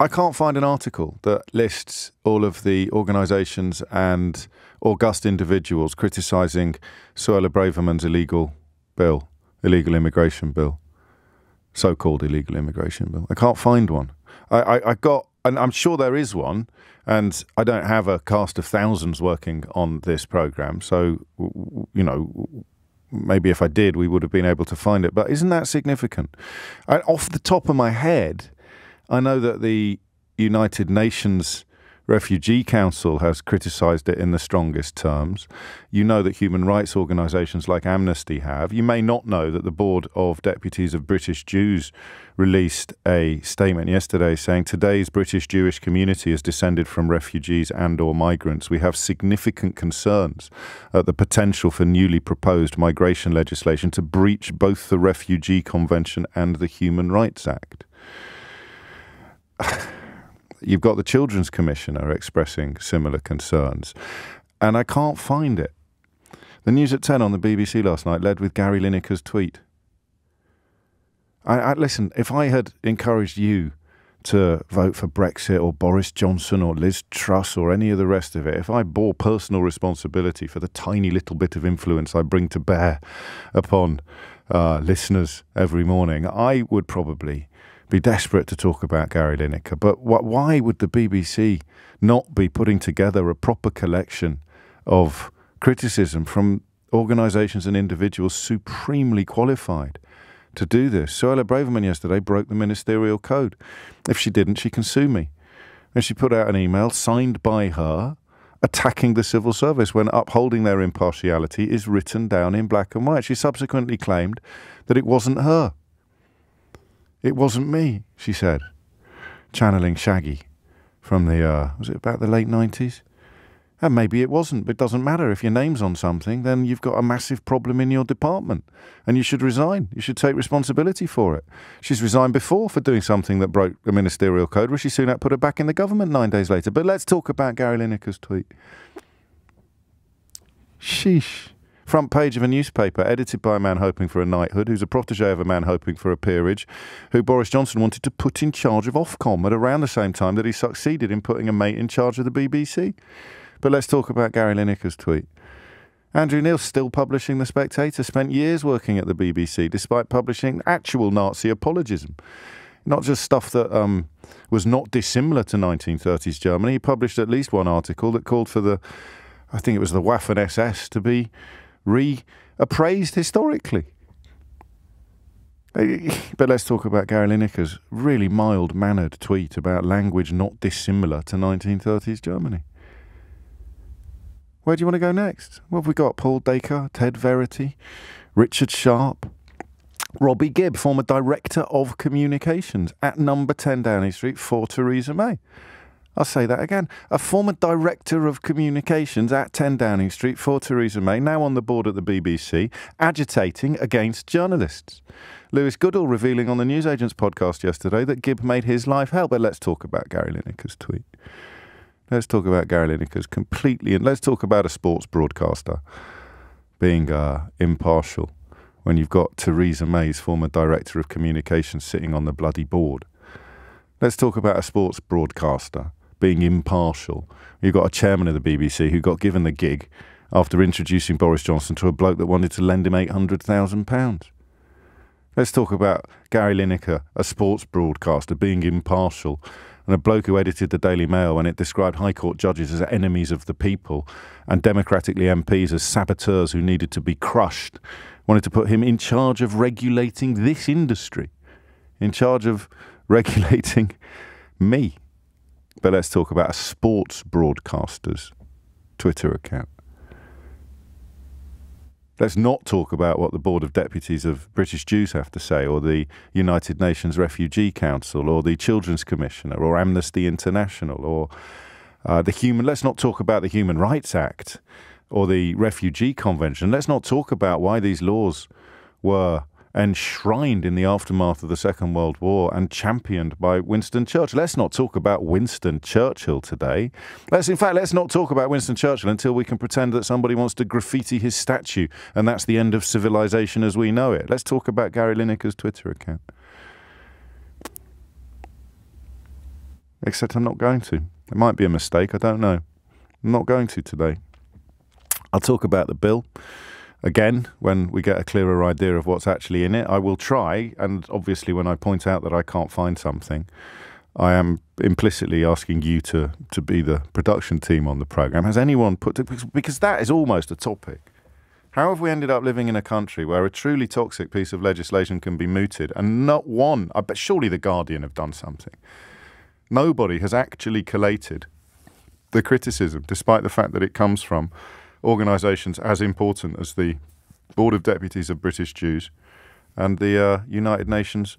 I can't find an article that lists all of the organisations and august individuals criticising Suella Braverman's illegal immigration bill, so-called illegal immigration bill. I can't find one. I got, and I'm sure there is one, and I don't have a cast of thousands working on this programme, so, you know, maybe if I did, we would have been able to find it. But isn't that significant? And off the top of my head, I know that the United Nations Refugee Council has criticised it in the strongest terms. You know that human rights organisations like Amnesty have. You may not know that the Board of Deputies of British Jews released a statement yesterday saying today's British Jewish community has descended from refugees and/or migrants. We have significant concerns at the potential for newly proposed migration legislation to breach both the Refugee Convention and the Human Rights Act. You've got the Children's Commissioner expressing similar concerns, and I can't find it. The News at 10 on the BBC last night led with Gary Lineker's tweet. Listen, if I had encouraged you to vote for Brexit or Boris Johnson or Liz Truss or any of the rest of it, if I bore personal responsibility for the tiny little bit of influence I bring to bear upon listeners every morning, I would probably be desperate to talk about Gary Lineker. But why would the BBC not be putting together a proper collection of criticism from organisations and individuals supremely qualified to do this? Suella Braverman yesterday broke the ministerial code. If she didn't, she can sue me. And she put out an email signed by her attacking the civil service when upholding their impartiality is written down in black and white. She subsequently claimed that it wasn't her. It wasn't me, she said, channeling Shaggy from the, was it about the late 90s? And maybe it wasn't, but it doesn't matter. If your name's on something, then you've got a massive problem in your department and you should resign. You should take responsibility for it. She's resigned before for doing something that broke the ministerial code. Rishi Sunak put her back in the government 9 days later. But let's talk about Gary Lineker's tweet. Sheesh. Front page of a newspaper edited by a man hoping for a knighthood, who's a protege of a man hoping for a peerage, who Boris Johnson wanted to put in charge of Ofcom at around the same time that he succeeded in putting a mate in charge of the BBC. But let's talk about Gary Lineker's tweet. Andrew Neil, still publishing The Spectator, spent years working at the BBC despite publishing actual Nazi apologism. Not just stuff that was not dissimilar to 1930s Germany. He published at least one article that called for the, I think it was the Waffen-SS, to be re-appraised historically. But let's talk about Gary Lineker's really mild-mannered tweet about language not dissimilar to 1930s Germany. Where do you want to go next? What have we got? Paul Dacre, Ted Verity, Richard Sharp, Robbie Gibb, former Director of Communications at number 10 Downing Street for Theresa May. I'll say that again. A former Director of Communications at 10 Downing Street for Theresa May, now on the board at the BBC, agitating against journalists. Lewis Goodall revealing on the News Agents podcast yesterday that Gibb made his life hell. But let's talk about Gary Lineker's tweet. Let's talk about Gary Lineker's completely... And let's talk about a sports broadcaster being impartial when you've got Theresa May's former Director of Communications sitting on the bloody board. Let's talk about a sports broadcaster being impartial. You've got a chairman of the BBC who got given the gig after introducing Boris Johnson to a bloke that wanted to lend him £800,000. Let's talk about Gary Lineker, a sports broadcaster, being impartial, and a bloke who edited the Daily Mail when it described High Court judges as enemies of the people and democratically MPs as saboteurs who needed to be crushed, wanted to put him in charge of regulating this industry, in charge of regulating me. But let's talk about a sports broadcaster's Twitter account. Let's not talk about what the Board of Deputies of British Jews have to say, or the United Nations Refugee Council, or the Children's Commissioner, or Amnesty International, or let's not talk about the Human Rights Act or the Refugee Convention. Let's not talk about why these laws were enshrined in the aftermath of the Second World War and championed by Winston Churchill. Let's not talk about Winston Churchill today. In fact, let's not talk about Winston Churchill until we can pretend that somebody wants to graffiti his statue and that's the end of civilization as we know it. Let's talk about Gary Lineker's Twitter account. Except I'm not going to. It might be a mistake, I don't know. I'm not going to today. I'll talk about the bill again when we get a clearer idea of what's actually in it. I will try, and obviously when I point out that I can't find something, I am implicitly asking you to be the production team on the programme. Has anyone put... Because that is almost a topic. How have we ended up living in a country where a truly toxic piece of legislation can be mooted and not one... I bet surely the Guardian have done something. Nobody has actually collated the criticism, despite the fact that it comes from organisations as important as the Board of Deputies of British Jews and the United Nations...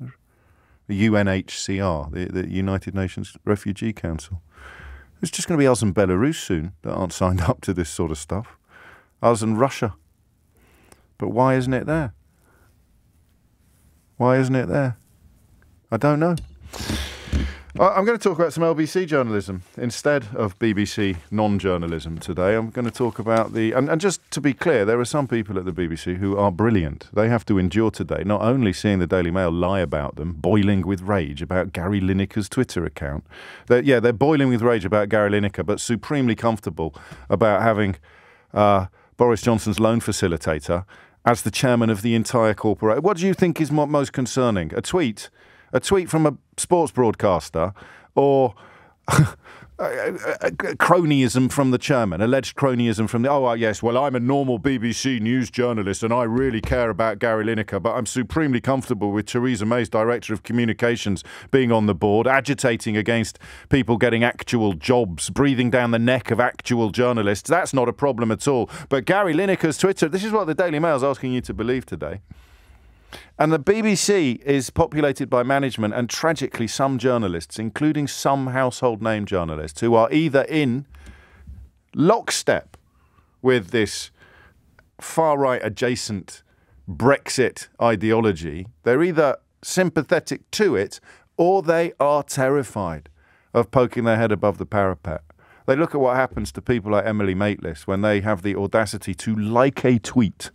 UNHCR, the United Nations Refugee Council. It's just going to be us and Belarus soon that aren't signed up to this sort of stuff. Us and Russia. But why isn't it there? Why isn't it there? I don't know. I'm going to talk about some LBC journalism instead of BBC non-journalism today. I'm going to talk about the... And just to be clear, there are some people at the BBC who are brilliant. They have to endure today not only seeing the Daily Mail lie about them, boiling with rage about Gary Lineker's Twitter account. They're boiling with rage about Gary Lineker, but supremely comfortable about having Boris Johnson's loan facilitator as the chairman of the entire corporation. What do you think is most concerning? A tweet... A tweet from a sports broadcaster or cronyism from the chairman, alleged cronyism from the... Oh, yes, well, I'm a normal BBC news journalist and I really care about Gary Lineker, but I'm supremely comfortable with Theresa May's Director of Communications being on the board, agitating against people getting actual jobs, breathing down the neck of actual journalists. That's not a problem at all. But Gary Lineker's Twitter... This is what the Daily Mail is asking you to believe today. And the BBC is populated by management and tragically some journalists, including some household name journalists, who are either in lockstep with this far-right adjacent Brexit ideology. They're either sympathetic to it or they are terrified of poking their head above the parapet. They look at what happens to people like Emily Maitlis when they have the audacity to like a tweet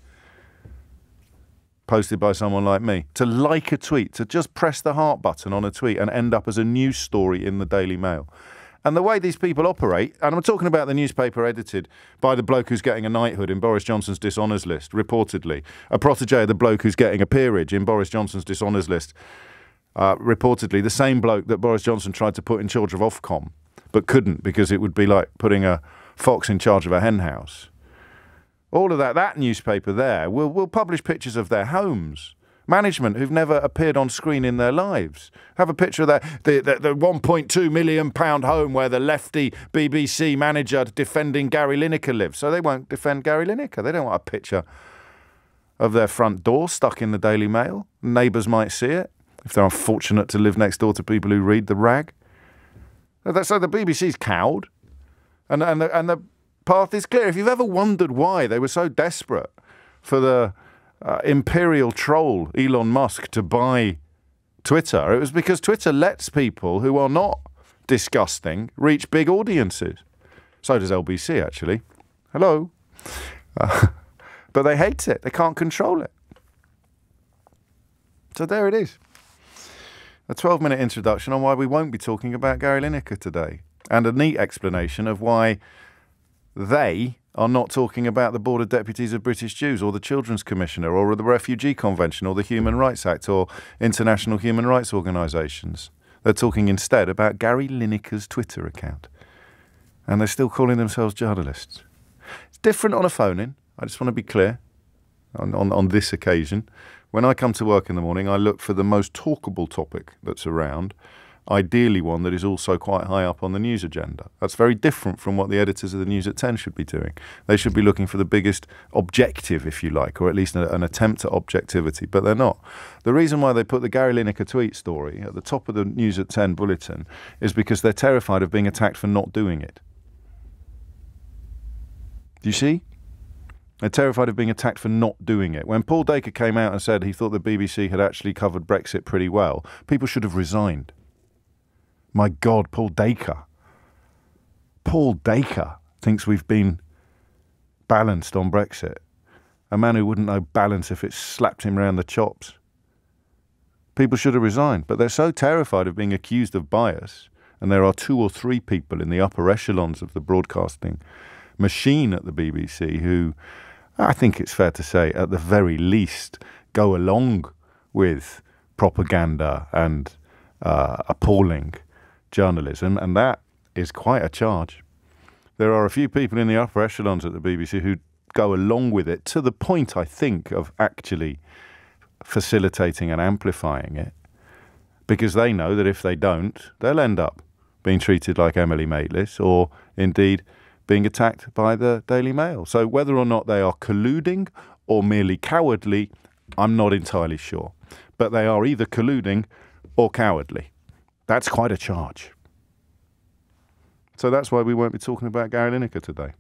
posted by someone like me, to like a tweet, to just press the heart button on a tweet and end up as a news story in the Daily Mail. And the way these people operate, and I'm talking about the newspaper edited by the bloke who's getting a knighthood in Boris Johnson's dishonours list, reportedly, a protégé of the bloke who's getting a peerage in Boris Johnson's dishonours list, reportedly, the same bloke that Boris Johnson tried to put in charge of Ofcom, but couldn't because it would be like putting a fox in charge of a hen house. All of that newspaper there will publish pictures of their homes. Management who've never appeared on screen in their lives. Have a picture of the £1.2 million home where the lefty BBC manager defending Gary Lineker lives. So they won't defend Gary Lineker. They don't want a picture of their front door stuck in the Daily Mail. Neighbours might see it if they're unfortunate to live next door to people who read the rag. So the BBC's cowed. And the path is clear. If you've ever wondered why they were so desperate for the imperial troll Elon Musk to buy Twitter, it was because Twitter lets people who are not disgusting reach big audiences. So does LBC, actually. Hello. But they hate it. They can't control it. So there it is. A 12-minute introduction on why we won't be talking about Gary Lineker today, and a neat explanation of why they are not talking about the Board of Deputies of British Jews or the Children's Commissioner or the Refugee Convention or the Human Rights Act or international human rights organisations. They're talking instead about Gary Lineker's Twitter account. And they're still calling themselves journalists. It's different on a phone-in. I just want to be clear on this occasion. When I come to work in the morning, I look for the most talkable topic that's around, ideally one that is also quite high up on the news agenda. That's very different from what the editors of the News at 10 should be doing. They should be looking for the biggest objective, if you like, or at least an attempt at objectivity, but they're not. The reason why they put the Gary Lineker tweet story at the top of the News at 10 bulletin is because they're terrified of being attacked for not doing it. Do you see? They're terrified of being attacked for not doing it. When Paul Dacre came out and said he thought the BBC had actually covered Brexit pretty well, people should have resigned. My God, Paul Dacre. Paul Dacre thinks we've been balanced on Brexit. A man who wouldn't know balance if it slapped him round the chops. People should have resigned, but they're so terrified of being accused of bias and there are two or three people in the upper echelons of the broadcasting machine at the BBC who, I think it's fair to say, at the very least, go along with propaganda and appalling journalism, and that is quite a charge. There are a few people in the upper echelons at the BBC who go along with it to the point, I think, of actually facilitating and amplifying it, because they know that if they don't, they'll end up being treated like Emily Maitlis or indeed being attacked by the Daily Mail. So whether or not they are colluding or merely cowardly, I'm not entirely sure. But they are either colluding or cowardly. That's quite a charge. So that's why we won't be talking about Gary Lineker today.